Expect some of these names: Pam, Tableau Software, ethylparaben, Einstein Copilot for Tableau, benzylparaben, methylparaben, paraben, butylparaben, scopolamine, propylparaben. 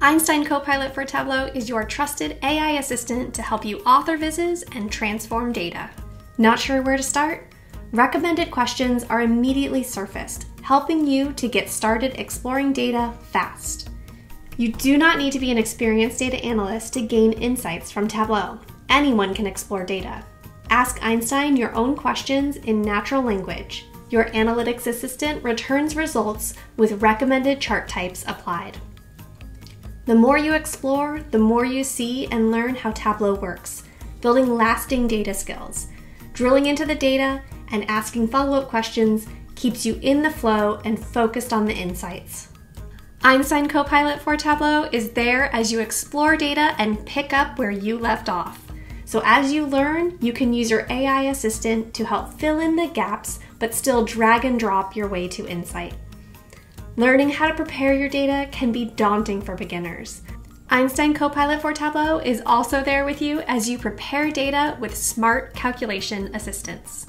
Einstein Copilot for Tableau is your trusted AI assistant to help you author visits and transform data. Not sure where to start? Recommended questions are immediately surfaced, helping you to get started exploring data fast. You do not need to be an experienced data analyst to gain insights from Tableau. Anyone can explore data. Ask Einstein your own questions in natural language. Your analytics assistant returns results with recommended chart types applied. The more you explore, the more you see and learn how Tableau works, building lasting data skills. Drilling into the data and asking follow-up questions keeps you in the flow and focused on the insights. Einstein Copilot for Tableau is there as you explore data and pick up where you left off. So as you learn, you can use your AI assistant to help fill in the gaps, but still drag and drop your way to insight. Learning how to prepare your data can be daunting for beginners. Einstein Copilot for Tableau is also there with you as you prepare data with smart calculation assistance.